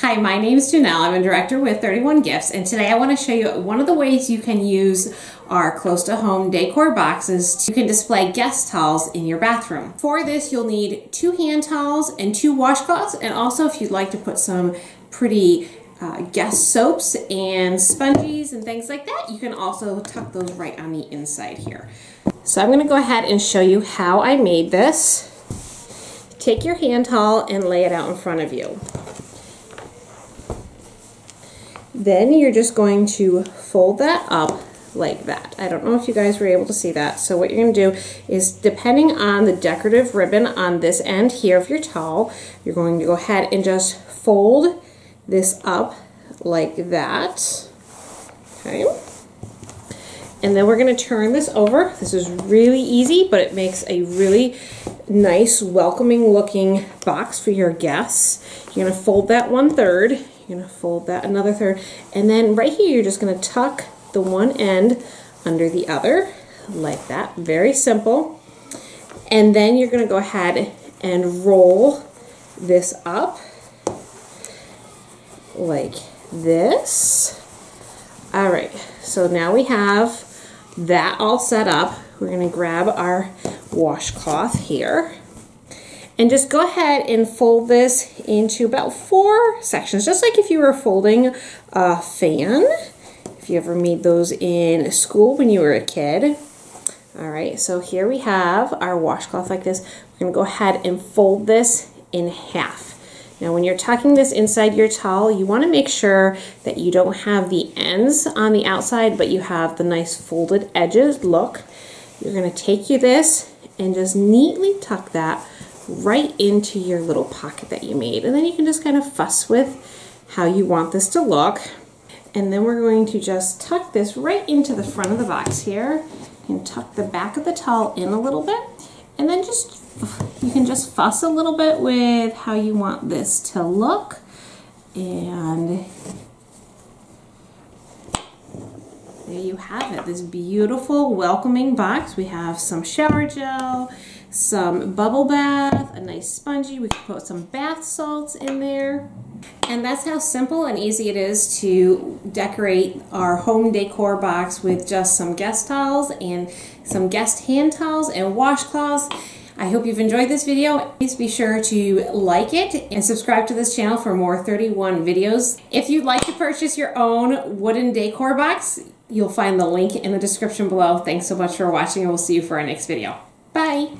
Hi, my name is Janelle. I'm a director with 31 Gifts, and today I want to show you one of the ways you can use our close-to-home decor boxes to display guest towels in your bathroom. For this, you'll need 2 hand towels and 2 washcloths, and also if you'd like to put some pretty guest soaps and sponges and things like that, you can also tuck those right on the inside here. So I'm going to go ahead and show you how I made this. Take your hand towel and lay it out in front of you. Then you're just going to fold that up like that. I don't know if you guys were able to see that. So what you're going to do is, depending on the decorative ribbon on this end here of your towel, you're going to go ahead and just fold this up like that. Okay. And then we're going to turn this over. This is really easy, but it makes a really nice, welcoming looking box for your guests. You're going to fold that 1/3. You're going to fold that another 1/3, and then right here you're just going to tuck the one end under the other like that. Very simple. And then you're going to go ahead and roll this up like this. All right, so now we have that all set up. We're going to grab our washcloth here and just go ahead and fold this into about 4 sections, just like if you were folding a fan, if you ever made those in school when you were a kid. All right, so here we have our washcloth like this. We're gonna go ahead and fold this in half. Now, when you're tucking this inside your towel, you wanna make sure that you don't have the ends on the outside, but you have the nice folded edges. Look, you're gonna take this and just neatly tuck that right into your little pocket that you made, and then you can just kind of fuss with how you want this to look. And then we're going to just tuck this right into the front of the box here, and tuck the back of the towel in a little bit, and then just you can just fuss a little bit with how you want this to look. And there you have it, this beautiful welcoming box. We have some shower gel, some bubble bath, a nice spongy. We could put some bath salts in there. And that's how simple and easy it is to decorate our home decor box with just some guest towels and some guest hand towels and washcloths. I hope you've enjoyed this video. Please be sure to like it and subscribe to this channel for more 31 videos. If you'd like to purchase your own wooden decor box, you'll find the link in the description below. Thanks so much for watching, and we'll see you for our next video. Bye.